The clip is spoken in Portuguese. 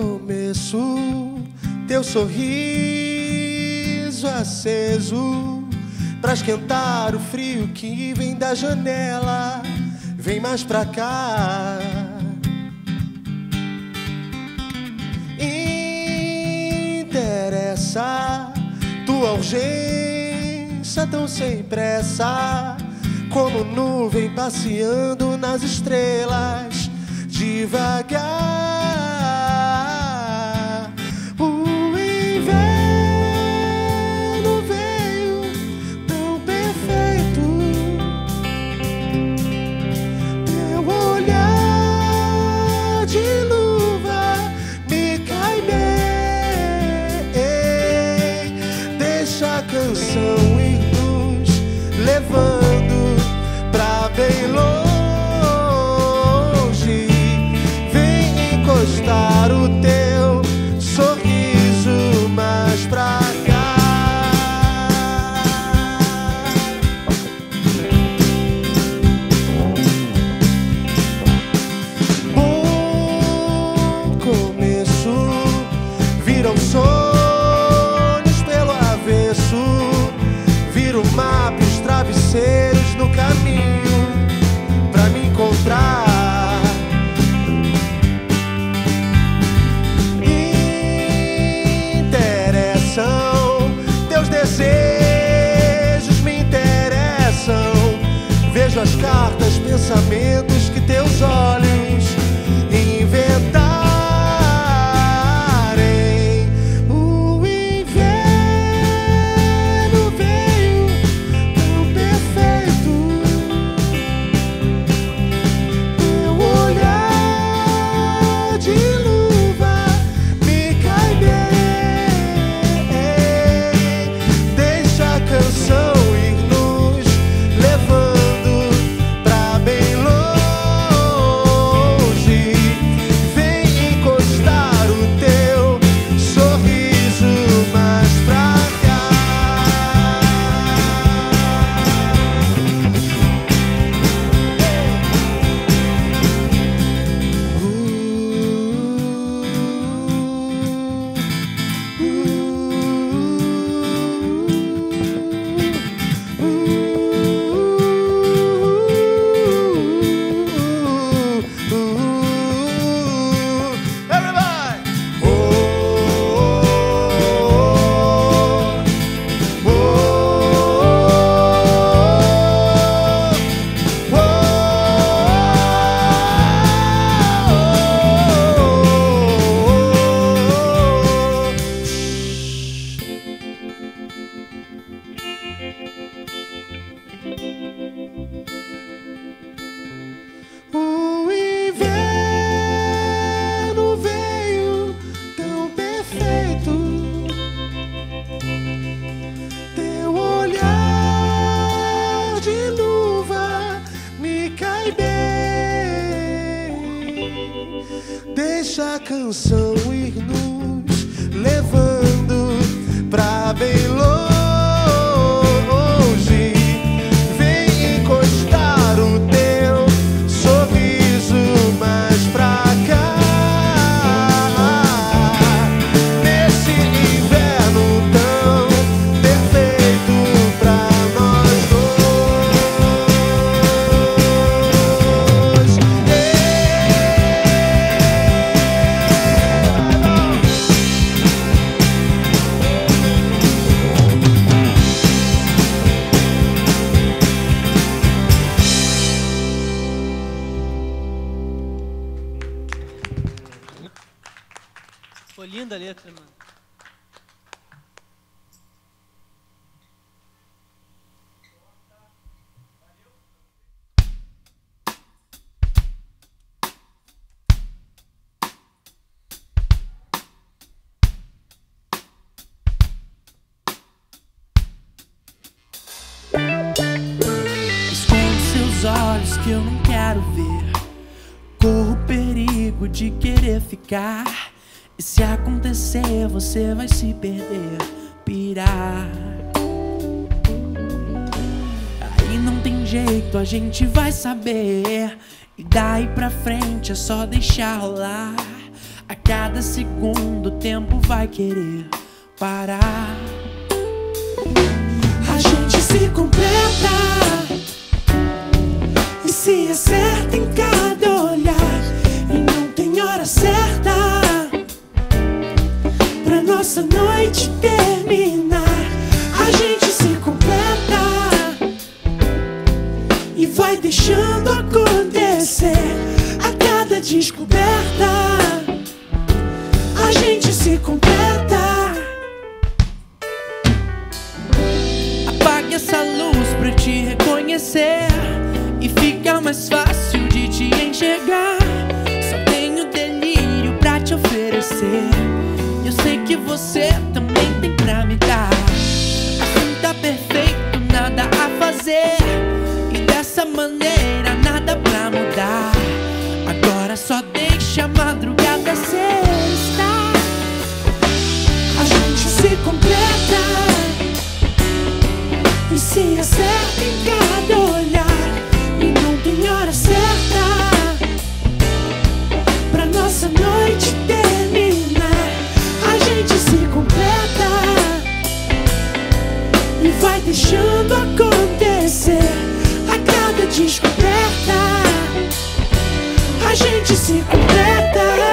começo, teu sorriso aceso, pra esquentar o frio que vem da janela, vem mais pra cá. Interessa tua urgência tão sem pressa, como nuvem passeando nas estrelas, devagar. O inverno veio tão perfeito, teu olhar de luva me cai bem. Deixa a canção ir nos levando bem longe, vem encostar o teu sorriso mais pra cá. Bom começo, viram sonhos pelo avesso, viram mapas, travesseiros no caminho. Interessam teus desejos, me interessam. Vejo as cartas, pensamentos que teus olhos inventaram. O inverno veio tão perfeito, teu olhar de luva me cai bem. Deixa a canção ir nos levando pra bem longe. Foi linda a letra, mano. Esconde seus olhos que eu não quero ver. Corro o perigo de querer ficar. E se acontecer, você vai se perder, pirar. Aí não tem jeito, a gente vai saber. E daí pra frente é só deixar rolar. A cada segundo o tempo vai querer parar. A gente se completa e se acerta em cada olhar, e não tem hora certa pra nossa noite terminar. A gente se completa e vai deixando acontecer. A cada descoberta a gente se completa. Apague essa luz pra te reconhecer, e fica mais fácil de te enxergar. Só tenho delírio pra te oferecer, eu sei que você também tem pra me dar. Assim tá perfeito, nada a fazer, e dessa maneira nada pra mudar. Agora só deixa a madrugada ser. Se completa e se acerta em cada olhar, e não tem hora certa pra nossa noite terminar. A gente se completa e vai deixando acontecer. A cada descoberta a gente se completa.